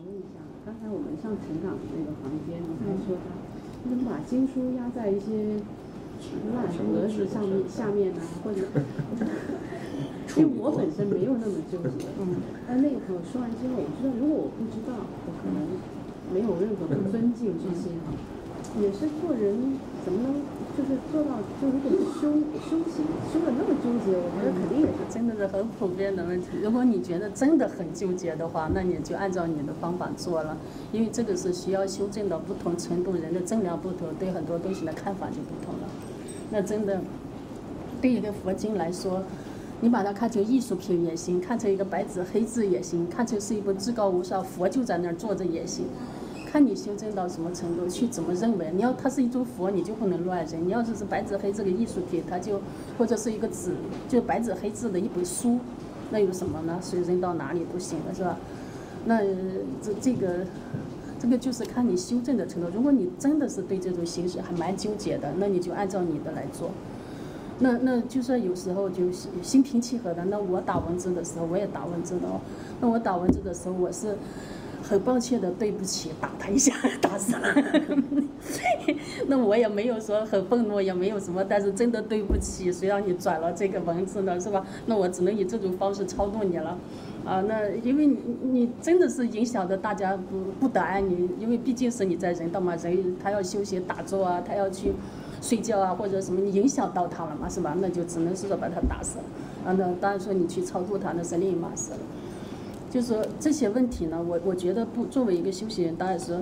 能力上，刚才我们上成长的那个房间，我还说他怎么把经书压在一些烂盒子上面下面呢、或者因为我本身没有那么纠结。但那个朋友说完之后，我知道如果我不知道，我可能没有任何不尊敬之心。也是做人怎么能就是做到，就如果修行的那么纠结，我觉得肯定也是真的是很普遍的问题。如果你觉得真的很纠结的话，那你就按照你的方法做了，因为这个是需要修正的，不同程度人的增量不同，对很多东西的看法就不同了。那真的对一个佛经来说，你把它看成艺术品也行，看成一个白纸黑字也行，看成是一部至高无上佛就在那儿坐着也行。看你修正到什么程度，去怎么认为。你要它是一尊佛，你就不能乱认；你要是白纸黑字的艺术品，它就或者是一个纸，就白纸黑字的一本书，那有什么呢？所以扔到哪里都行了，是吧？那这个就是看你修正的程度。如果你真的是对这种形式还蛮纠结的，那你就按照你的来做。那就算有时候就心平气和的。那我打文字的时候，我也打文字的哦。那我打文字的时候，我是。很抱歉的，对不起，打他一下，打死了。那我也没有说很愤怒，也没有什么，但是真的对不起，谁让你转了这个文字呢，是吧？那我只能以这种方式操纵你了，啊，那因为你真的是影响的大家不得安宁，因为毕竟是你在人道嘛，人他要休息打坐啊，他要去睡觉啊，或者什么，你影响到他了嘛，是吧？那就只能是说把他打死了，啊，那当然说你去超度他那是另一码事了。就是说这些问题呢，我觉得不作为一个修行人，当然是，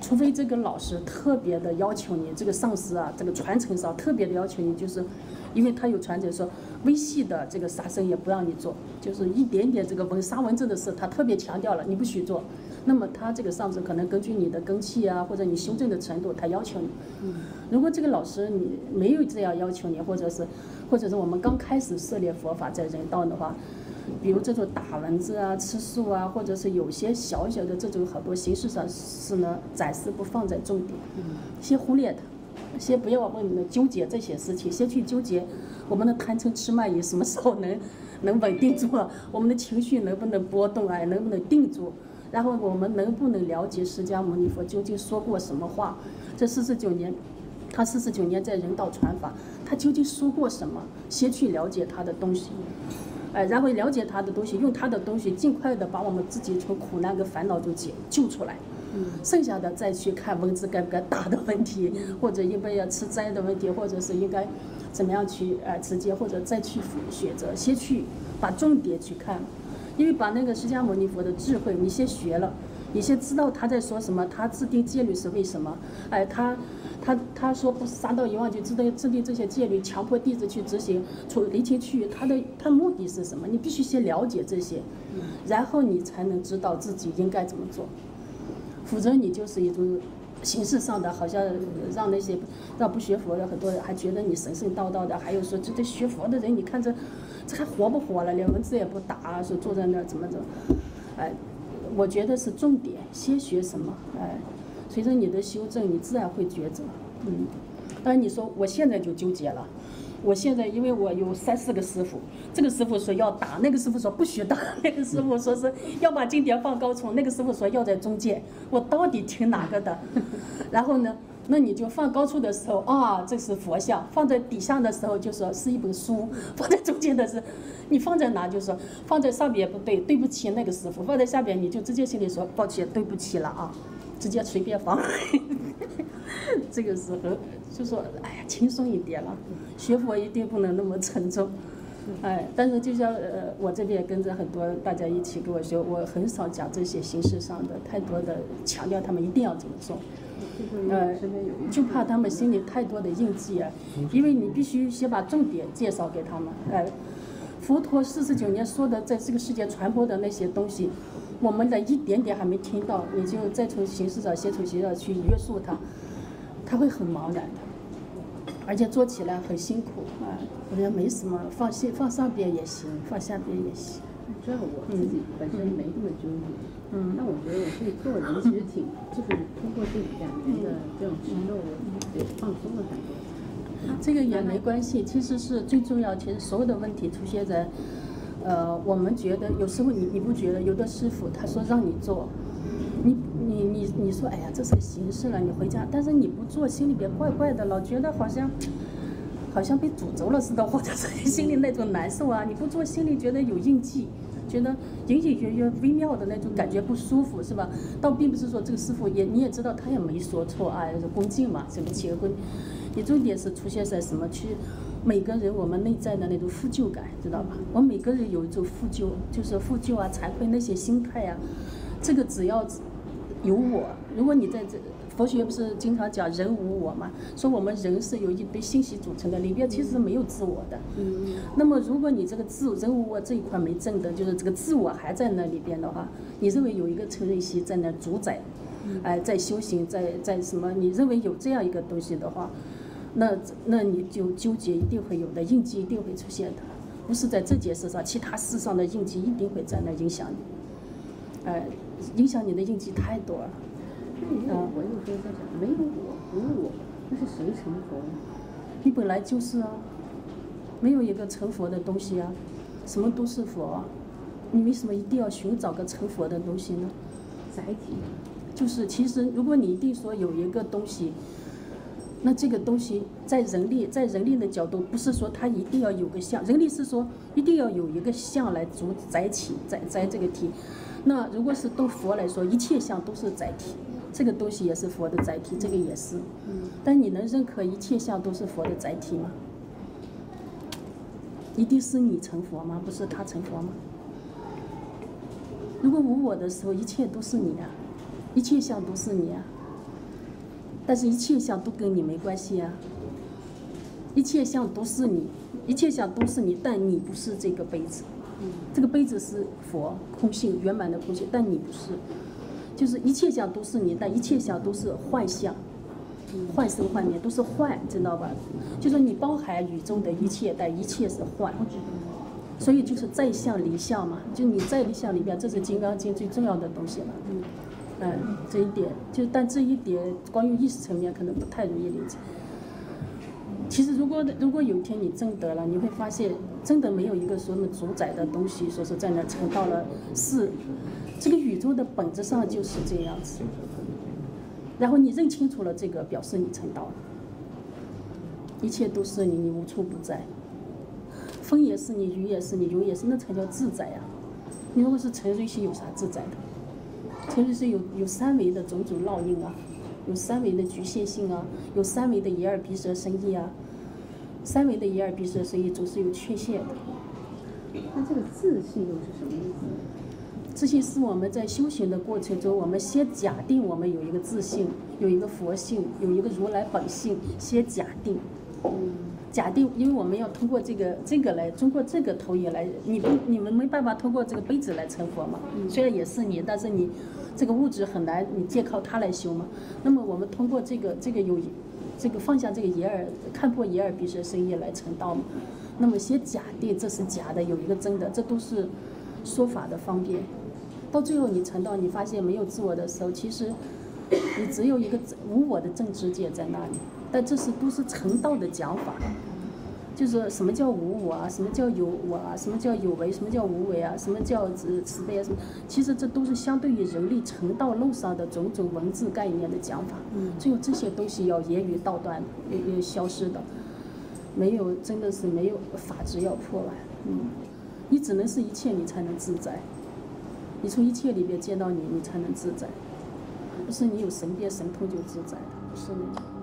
除非这个老师特别的要求你，这个上师啊，这个传承上特别的要求你，就是，因为他有传承说，微细的这个杀生也不让你做，就是一点点这个杀蚊子的事，他特别强调了，你不许做。那么他这个上师可能根据你的根器啊，或者你修正的程度，他要求你。如果这个老师你没有这样要求你，或者是我们刚开始涉猎佛法在人道的话。比如这种打蚊子啊、吃素啊，或者是有些小的这种很多形式上是呢，暂时不放在重点，先忽略它，先不要为你们纠结这些事情，先去纠结我们的贪嗔痴慢疑什么时候能稳定住啊，我们的情绪能不能波动啊，能不能定住，然后我们能不能了解释迦牟尼佛究竟说过什么话？这49年。他49年在人道传法，他究竟说过什么？先去了解他的东西，然后了解他的东西，用他的东西尽快的把我们自己从苦难跟烦恼中救出来，剩下的再去看蚊子该不该打的问题，或者应该要吃斋的问题，或者是应该怎么样去直接或者再去选择，先去把重点去看，因为把那个释迦牟尼佛的智慧你先学了。你先知道他在说什么，他制定戒律是为什么？哎，他说不杀盗淫妄语，制定这些戒律，强迫弟子去执行，处离情去欲，他目的是什么？你必须先了解这些，然后你才能知道自己应该怎么做，否则你就是一种形式上的，好像让那些让不学佛的很多人还觉得你神神叨叨的，还有说这对学佛的人，你看这还活不活了？连蚊子也不打，说坐在那儿怎么，哎。我觉得是重点，先学什么？哎，随着你的修正，你自然会抉择。当然你说我现在就纠结了，我现在因为我有3、4个师傅，这个师傅说要打，那个师傅说不许打，那个师傅说是要把经典放高处，那个师傅说要在中间，我到底听哪个的？然后呢，那你就放高处的时候啊，这是佛像；放在底下的时候就说是一本书；放在中间的是。你放在哪就说，放在上边也不对，对不起那个师傅；放在下边你就直接心里说抱歉，对不起了啊，直接随便放。这个时候就说哎呀轻松一点了，学佛一定不能那么沉重。哎，但是就像我这边也跟着很多大家一起跟我学，我很少讲这些形式上的太多的强调，他们一定要怎么做。就怕他们心里太多的印记啊，因为你必须先把重点介绍给他们。哎。佛陀49年说的，在这个世界传播的那些东西，我们的一点点还没听到，你就再从形式上，先从形式上去约束他，他会很茫然的，而且做起来很辛苦啊。我觉得没什么，放上边也行，放下边也行。主要我自己本身没那么纠结，但我觉得我自己做人其实挺，就是通过这2年的这种吃肉，也放松的感觉。这个也没关系，其实是最重要。其实所有的问题出现在，我们觉得有时候你不觉得，有的师傅他说让你做，你说哎呀这是形式了，你回家，但是你不做，心里边怪怪的，老觉得好像被诅咒了似的，或者是心里那种难受啊，你不做心里觉得有印记。 觉得隐隐约约微妙的那种感觉不舒服，是吧？倒并不是说这个师傅你也知道他也没说错啊，恭敬嘛，什么企业规，也重点是出现在什么去每个人我们内在的那种负疚感，知道吧？我们每个人有一种负疚，就是负疚啊、惭愧那些心态啊，这个只要有我，如果你在这。 佛学不是经常讲人无我嘛？说我们人是由一堆信息组成的，里边其实是没有自我的。那么如果你这个人无我这一块没正的，就是这个自我还在那里边的话，你认为有一个陈瑞熙在那主宰，哎，在修行，在什么？你认为有这样一个东西的话，那你就纠结一定会有的，印记一定会出现的，不是在这件事上，其他事上的印记一定会在那影响你，哎，影响你的印记太多了。 我有时候在想，没有我，无我，那是谁成佛呢？你本来就是啊，没有一个成佛的东西啊，什么都是佛啊，你为什么一定要寻找个成佛的东西呢？载体，就是其实如果你一定说有一个东西，那这个东西在人力的角度，不是说它一定要有个相，人力是说一定要有一个相来主载体，载这个体。那如果是对佛来说，一切相都是载体。 这个东西也是佛的载体，这个也是。但你能认可一切相都是佛的载体吗？一定是你成佛吗？不是他成佛吗？如果无我的时候，一切都是你啊，一切相都是你啊。但是一切相都跟你没关系啊。一切相都是你，一切相都是你，但你不是这个杯子。这个杯子是佛空性圆满的空性，但你不是。 就是一切相都是你，但一切相都是幻相，幻生幻灭都是幻，知道吧？就说你包含宇宙的一切，但一切是幻，所以就是在相离相嘛，就你在离相里面，这是《金刚经》最重要的东西了。这一点就，但这一点关于意识层面可能不太容易理解。其实如果有一天你证得了，你会发现真的没有一个什么主宰的东西，说是在那成到了是。 这个宇宙的本质上就是这样子，然后你认清楚了这个，表示你成道了。一切都是你，你无处不在。风也是你，雨也是你，油也是，那才叫自在啊！你如果是陈瑞熙，有啥自在的？陈瑞熙有三维的种种烙印啊，有三维的局限性啊，有三维的眼耳鼻舌身意啊，三维的眼耳鼻舌身意总是有缺陷的。那这个自信又是什么意思？ 自信是我们在修行的过程中，我们先假定我们有一个自信，有一个佛性，有一个如来本性，先假定。假定，因为我们要通过这个来，通过这个投影来，你们没办法通过这个杯子来成佛嘛。虽然也是你，但是你这个物质很难，你借靠它来修嘛。那么我们通过这个有这个放下这个眼耳，看破眼耳鼻舌身意来成道嘛。那么先假定这是假的，有一个真的，这都是说法的方便。 到最后，你成道，你发现没有自我的时候，其实你只有一个无我的正知见在那里。但这是都是成道的讲法，就是什么叫无我啊，什么叫有我啊，什么叫有为，什么叫无为啊，什么叫慈悲啊，什么其实这都是相对于人类成道路上的种种文字概念的讲法。只有这些东西要言语道断，也消失的，没有真的是没有法执要破完。你只能是一切，你才能自在。 你从一切里边见到你，你才能自在，不是你有神变神通就自在的，不是那种。